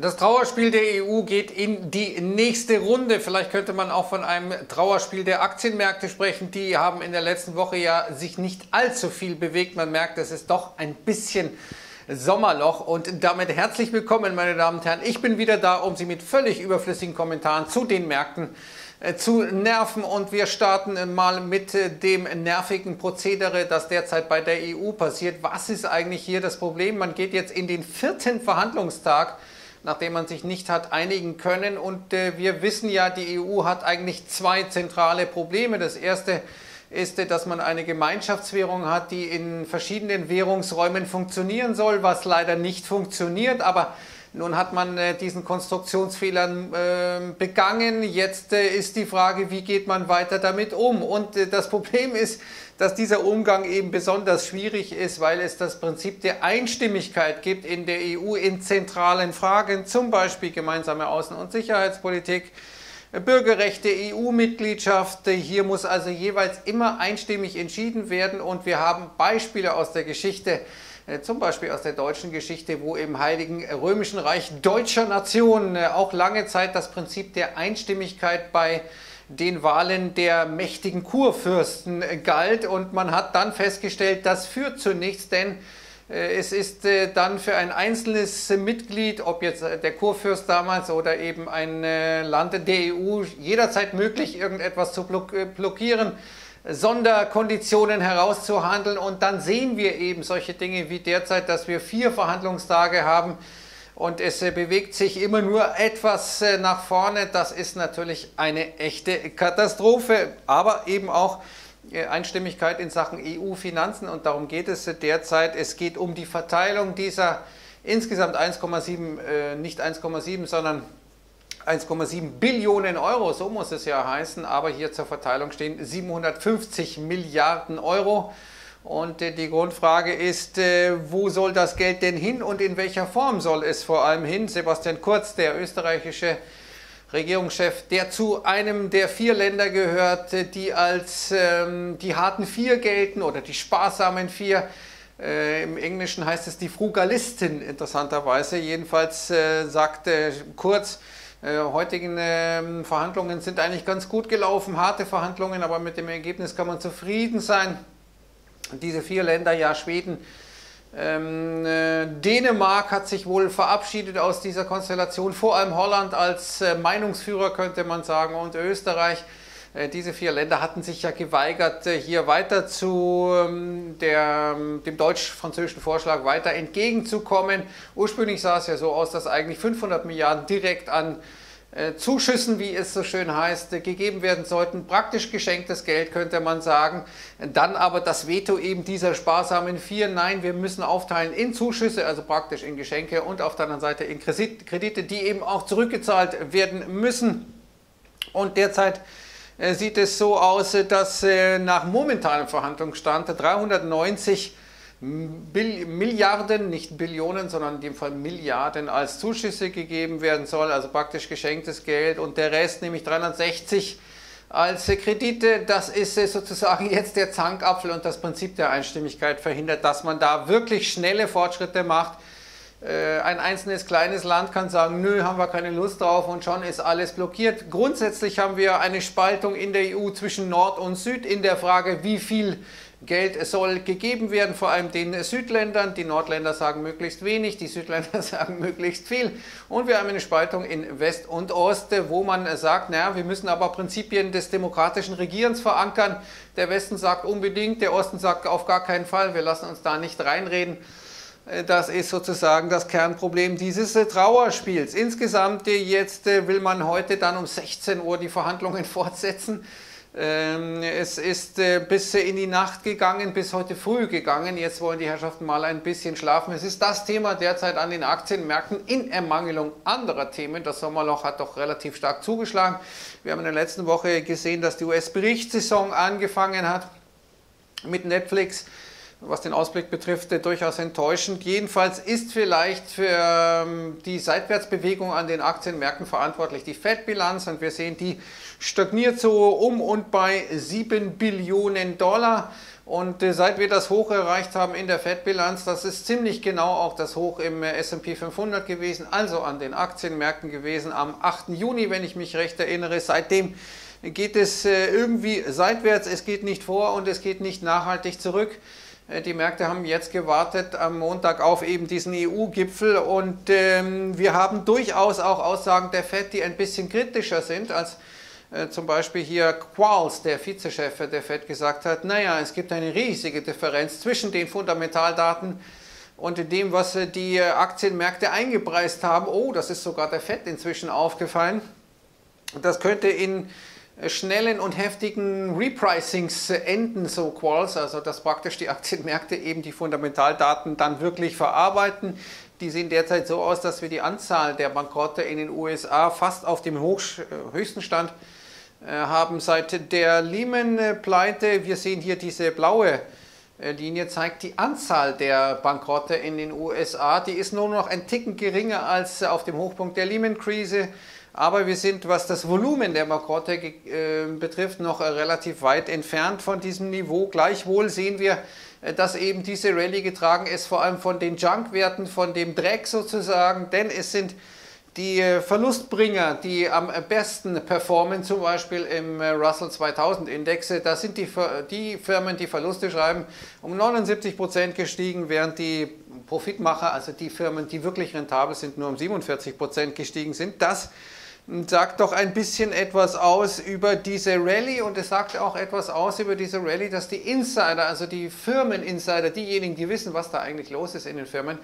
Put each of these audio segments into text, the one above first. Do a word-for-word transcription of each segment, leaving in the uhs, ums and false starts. Das Trauerspiel der E U geht in die nächste Runde. Vielleicht könnte man auch von einem Trauerspiel der Aktienmärkte sprechen. Die haben in der letzten Woche ja sich nicht allzu viel bewegt. Man merkt, es ist doch ein bisschen Sommerloch. Und damit herzlich willkommen, meine Damen und Herren. Ich bin wieder da, um Sie mit völlig überflüssigen Kommentaren zu den Märkten zu nerven. Und wir starten mal mit dem nervigen Prozedere, das derzeit bei der E U passiert. Was ist eigentlich hier das Problem? Man geht jetzt in den vierten Verhandlungstag, nachdem man sich nicht hat einigen können. Und äh, wir wissen ja, die E U hat eigentlich zwei zentrale Probleme. Das erste ist, dass man eine Gemeinschaftswährung hat, die in verschiedenen Währungsräumen funktionieren soll, was leider nicht funktioniert. Aber nun hat man äh, diesen Konstruktionsfehler äh, begangen. Jetzt äh, ist die Frage, wie geht man weiter damit um? Und äh, das Problem ist, dass dieser Umgang eben besonders schwierig ist, weil es das Prinzip der Einstimmigkeit gibt in der E U in zentralen Fragen, zum Beispiel gemeinsame Außen- und Sicherheitspolitik, Bürgerrechte, E U-Mitgliedschaft. Hier muss also jeweils immer einstimmig entschieden werden und wir haben Beispiele aus der Geschichte, zum Beispiel aus der deutschen Geschichte, wo im Heiligen Römischen Reich deutscher Nation auch lange Zeit das Prinzip der Einstimmigkeit bei den Wahlen der mächtigen Kurfürsten galt und man hat dann festgestellt, das führt zu nichts, denn es ist dann für ein einzelnes Mitglied, ob jetzt der Kurfürst damals oder eben ein Land der E U, jederzeit möglich, irgendetwas zu blockieren, Sonderkonditionen herauszuhandeln und dann sehen wir eben solche Dinge wie derzeit, dass wir vier Verhandlungstage haben, und es bewegt sich immer nur etwas nach vorne. Das ist natürlich eine echte Katastrophe, aber eben auch Einstimmigkeit in Sachen E U-Finanzen. Und darum geht es derzeit. Es geht um die Verteilung dieser insgesamt eins Komma sieben, äh, nicht eins Komma sieben, sondern eins Komma sieben Billionen Euro. So muss es ja heißen. Aber hier zur Verteilung stehen siebenhundertfünfzig Milliarden Euro. Und die Grundfrage ist, wo soll das Geld denn hin und in welcher Form soll es vor allem hin? Sebastian Kurz, der österreichische Regierungschef, der zu einem der vier Länder gehört, die als ähm, die harten vier gelten oder die sparsamen vier. Äh, im Englischen heißt es die Frugalistin, interessanterweise. Jedenfalls äh, sagte Kurz, Äh, heutigen äh, Verhandlungen sind eigentlich ganz gut gelaufen, harte Verhandlungen, aber mit dem Ergebnis kann man zufrieden sein. Diese vier Länder, ja Schweden, ähm, äh, Dänemark hat sich wohl verabschiedet aus dieser Konstellation, vor allem Holland als äh, Meinungsführer könnte man sagen und Österreich. Äh, diese vier Länder hatten sich ja geweigert, äh, hier weiter zu ähm, der, ähm, dem deutsch-französischen Vorschlag weiter entgegenzukommen. Ursprünglich sah es ja so aus, dass eigentlich fünfhundert Milliarden direkt an äh, Zuschüssen, wie es so schön heißt, äh, gegeben werden sollten. Praktisch geschenktes Geld, könnte man sagen. Dann aber das Veto eben dieser sparsamen vier. Nein, wir müssen aufteilen in Zuschüsse, also praktisch in Geschenke und auf der anderen Seite in Kredit, Kredite, die eben auch zurückgezahlt werden müssen. Und derzeit äh, sieht es so aus, dass äh, nach momentanem Verhandlungsstand dreihundertneunzig Milliarden, nicht Billionen, sondern in dem Fall Milliarden als Zuschüsse gegeben werden soll, also praktisch geschenktes Geld und der Rest, nämlich dreihundertsechzig als Kredite, das ist sozusagen jetzt der Zankapfel und das Prinzip der Einstimmigkeit verhindert, dass man da wirklich schnelle Fortschritte macht. Ein einzelnes kleines Land kann sagen, nö, haben wir keine Lust drauf und schon ist alles blockiert. Grundsätzlich haben wir eine Spaltung in der E U zwischen Nord und Süd in der Frage, wie viel Geld soll gegeben werden, vor allem den Südländern. Die Nordländer sagen möglichst wenig, die Südländer sagen möglichst viel. Und wir haben eine Spaltung in West und Ost, wo man sagt, naja, wir müssen aber Prinzipien des demokratischen Regierens verankern. Der Westen sagt unbedingt, der Osten sagt auf gar keinen Fall, wir lassen uns da nicht reinreden. Das ist sozusagen das Kernproblem dieses Trauerspiels. Insgesamt jetzt will man heute dann um sechzehn Uhr die Verhandlungen fortsetzen. Es ist bis in die Nacht gegangen, bis heute früh gegangen. Jetzt wollen die Herrschaften mal ein bisschen schlafen. Es ist das Thema derzeit an den Aktienmärkten in Ermangelung anderer Themen. Das Sommerloch hat doch relativ stark zugeschlagen. Wir haben in der letzten Woche gesehen, dass die U S-Berichtssaison angefangen hat mit Netflix. Was den Ausblick betrifft, durchaus enttäuschend. Jedenfalls ist vielleicht für die Seitwärtsbewegung an den Aktienmärkten verantwortlich die Fed-Bilanz. Und wir sehen, die stagniert so um und bei sieben Billionen Dollar. Und seit wir das Hoch erreicht haben in der Fed-Bilanz, das ist ziemlich genau auch das Hoch im S und P fünfhundert gewesen, also an den Aktienmärkten gewesen am achten Juni, wenn ich mich recht erinnere. Seitdem geht es irgendwie seitwärts, es geht nicht vor und es geht nicht nachhaltig zurück. Die Märkte haben jetzt gewartet am Montag auf eben diesen E U-Gipfel und ähm, wir haben durchaus auch Aussagen der Fed, die ein bisschen kritischer sind, als äh, zum Beispiel hier Quarles, der Vizechef der Fed, gesagt hat, naja, es gibt eine riesige Differenz zwischen den Fundamentaldaten und dem, was die Aktienmärkte eingepreist haben. Oh, das ist sogar der Fed inzwischen aufgefallen. Das könnte in schnellen und heftigen Repricings enden, so Quarles, also dass praktisch die Aktienmärkte eben die Fundamentaldaten dann wirklich verarbeiten. Die sehen derzeit so aus, dass wir die Anzahl der Bankrotte in den U S A fast auf dem höchsten Stand haben seit der Lehman-Pleite. Wir sehen hier diese blaue Linie, zeigt die Anzahl der Bankrotte in den U S A. Die ist nur noch ein Ticken geringer als auf dem Hochpunkt der Lehman-Krise. Aber wir sind, was das Volumen der Bankrotte äh, betrifft, noch äh, relativ weit entfernt von diesem Niveau. Gleichwohl sehen wir, äh, dass eben diese Rallye getragen ist, vor allem von den Junkwerten, von dem Dreck sozusagen. Denn es sind die äh, Verlustbringer, die am besten performen, zum Beispiel im äh, Russell zweitausend Index. Das sind die, die Firmen, die Verluste schreiben, um neunundsiebzig Prozent gestiegen, während die Profitmacher, also die Firmen, die wirklich rentabel sind, nur um siebenundvierzig Prozent gestiegen sind. Das sagt doch ein bisschen etwas aus über diese Rallye und es sagt auch etwas aus über diese Rallye, dass die Insider, also die Firmeninsider, diejenigen, die wissen, was da eigentlich los ist in den Firmen,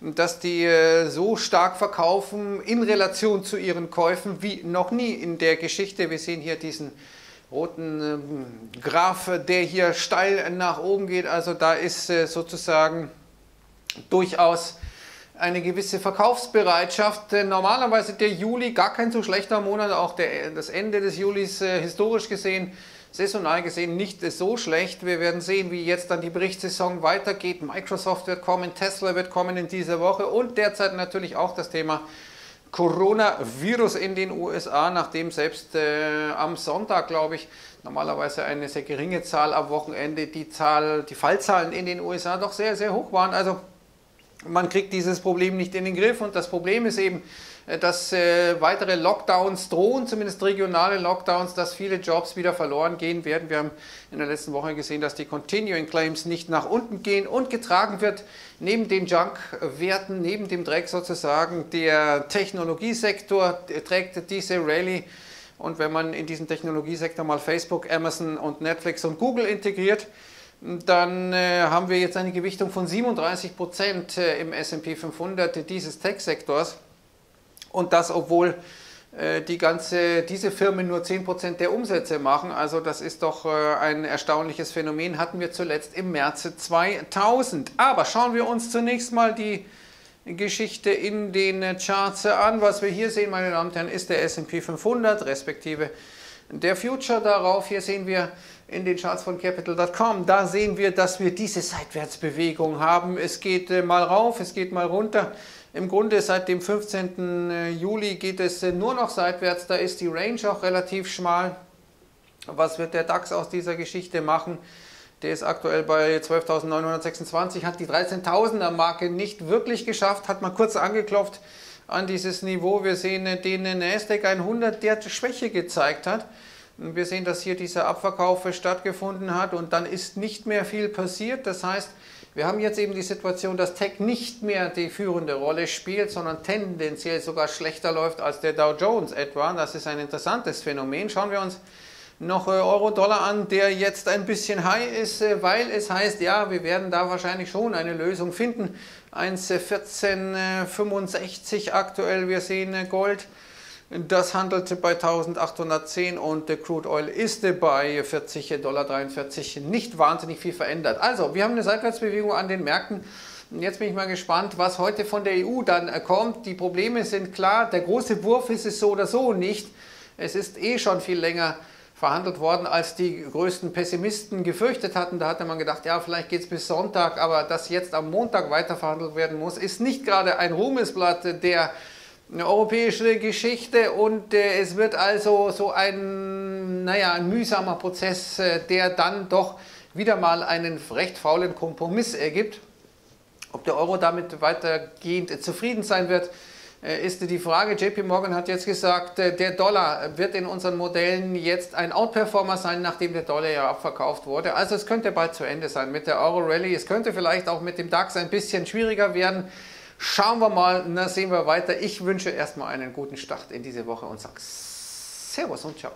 dass die so stark verkaufen in Relation zu ihren Käufen wie noch nie in der Geschichte. Wir sehen hier diesen roten Graph, der hier steil nach oben geht. Also da ist sozusagen durchaus eine gewisse Verkaufsbereitschaft. Normalerweise der Juli, gar kein so schlechter Monat, auch der, das Ende des Julis äh, historisch gesehen, saisonal gesehen nicht so schlecht. Wir werden sehen, wie jetzt dann die Berichtssaison weitergeht. Microsoft wird kommen, Tesla wird kommen in dieser Woche und derzeit natürlich auch das Thema Coronavirus in den U S A, nachdem selbst äh, am Sonntag, glaube ich, normalerweise eine sehr geringe Zahl am Wochenende, die, Zahl, die Fallzahlen in den U S A doch sehr, sehr hoch waren. Also man kriegt dieses Problem nicht in den Griff und das Problem ist eben, dass äh, weitere Lockdowns drohen, zumindest regionale Lockdowns, dass viele Jobs wieder verloren gehen werden. Wir haben in der letzten Woche gesehen, dass die Continuing Claims nicht nach unten gehen und getragen wird neben den Junk-Werten, neben dem Dreck sozusagen. Der Technologiesektor trägt diese Rallye und wenn man in diesen Technologiesektor mal Facebook, Amazon und Netflix und Google integriert, dann äh, haben wir jetzt eine Gewichtung von siebenunddreißig Prozent äh, im S und P fünfhundert dieses Tech-Sektors und das, obwohl äh, die ganze, diese Firmen nur zehn Prozent der Umsätze machen. Also das ist doch äh, ein erstaunliches Phänomen, hatten wir zuletzt im März zweitausend. Aber schauen wir uns zunächst mal die Geschichte in den Charts an. Was wir hier sehen, meine Damen und Herren, ist der S und P fünfhundert, respektive der Future darauf. Hier sehen wir in den Charts von Capital Punkt com, da sehen wir, dass wir diese Seitwärtsbewegung haben. Es geht äh, mal rauf, es geht mal runter. Im Grunde seit dem fünfzehnten Juli geht es äh, nur noch seitwärts. Da ist die Range auch relativ schmal. Was wird der DAX aus dieser Geschichte machen? Der ist aktuell bei zwölftausendneunhundertsechsundzwanzig, hat die dreizehntausender Marke nicht wirklich geschafft, hat mal kurz angeklopft an dieses Niveau. Wir sehen äh, den äh, Nasdaq hundert, der Schwäche gezeigt hat. Wir sehen, dass hier dieser Abverkauf stattgefunden hat und dann ist nicht mehr viel passiert. Das heißt, wir haben jetzt eben die Situation, dass Tech nicht mehr die führende Rolle spielt, sondern tendenziell sogar schlechter läuft als der Dow Jones etwa. Das ist ein interessantes Phänomen. Schauen wir uns noch Euro-Dollar an, der jetzt ein bisschen high ist, weil es heißt, ja, wir werden da wahrscheinlich schon eine Lösung finden. eins Komma vierzehn fünfundsechzig aktuell, wir sehen Gold. Das handelte bei eintausendachthundertzehn und der Crude Oil ist bei vierzig Komma dreiundvierzig Dollar, nicht wahnsinnig viel verändert. Also, wir haben eine Seitwärtsbewegung an den Märkten. Jetzt bin ich mal gespannt, was heute von der E U dann kommt. Die Probleme sind klar, der große Wurf ist es so oder so nicht. Es ist eh schon viel länger verhandelt worden, als die größten Pessimisten gefürchtet hatten. Da hatte man gedacht, ja, vielleicht geht es bis Sonntag, aber dass jetzt am Montag weiter verhandelt werden muss, ist nicht gerade ein Ruhmesblatt der eine europäische Geschichte und äh, es wird also so ein, naja, ein mühsamer Prozess, äh, der dann doch wieder mal einen recht faulen Kompromiss ergibt. Ob der Euro damit weitergehend zufrieden sein wird, ist die Frage. J P Morgan hat jetzt gesagt, der Dollar wird in unseren Modellen jetzt ein Outperformer sein, nachdem der Dollar ja abverkauft wurde. Also es könnte bald zu Ende sein mit der Euro-Rally. Es könnte vielleicht auch mit dem DAX ein bisschen schwieriger werden. Schauen wir mal, dann sehen wir weiter. Ich wünsche erstmal einen guten Start in diese Woche und sage Servus und Ciao.